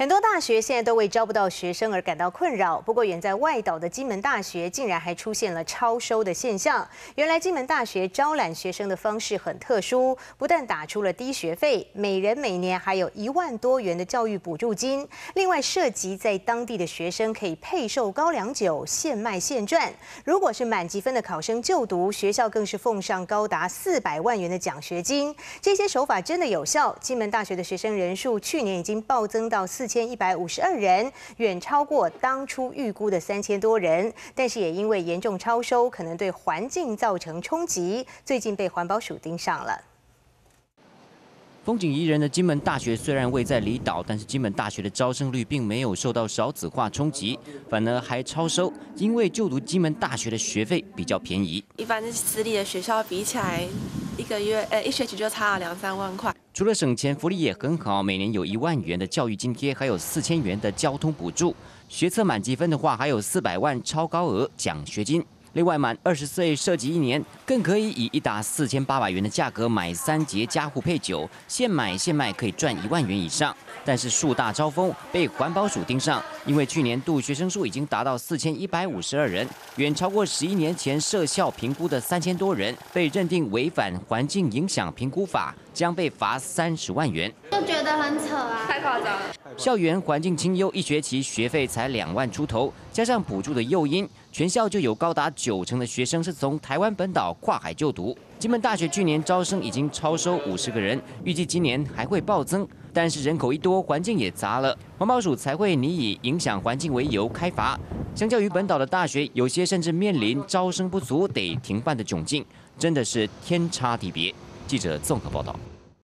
很多大学现在都为招不到学生而感到困扰。不过，远在外岛的金门大学竟然还出现了超收的现象。原来，金门大学招揽学生的方式很特殊，不但打出了低学费，每人每年还有1万多元的教育补助金。另外，涉及在当地的学生可以配售高粱酒，现卖现赚。如果是满级分的考生就读，学校更是奉上高达400万元的奖学金。这些手法真的有效？金门大学的学生人数去年已经暴增到4152人，远超过当初预估的3000多人，但是也因为严重超收，可能对环境造成冲击，最近被环保署盯上了。风景宜人的金门大学虽然位在离岛，但是金门大学的招生率并没有受到少子化冲击，反而还超收，因为就读金门大学的学费比较便宜。一般私立的学校比起来，一学期就差了2-3万块。 除了省钱，福利也很好，每年有1万元的教育津贴，还有4000元的交通补助。学测满积分的话，还有400万超高额奖学金。另外，满20岁涉及1年，更可以以一打4800元的价格买3节家户配酒，现买现卖可以赚1万元以上。但是树大招风，被环保署盯上，因为去年度学生数已经达到4152人，远超过11年前设校评估的3000多人，被认定违反环境影响评估法。 将被罚30万元，就觉得很扯啊，太夸张了。校园环境清幽，一学期学费才2万出头，加上补助的诱因，全校就有高达90%的学生是从台湾本岛跨海就读。金门大学去年招生已经超收50个人，预计今年还会暴增。但是人口一多，环境也杂了，环保署才会拟以影响环境为由开罚。相较于本岛的大学，有些甚至面临招生不足得停办的窘境，真的是天差地别。 记者综合报道。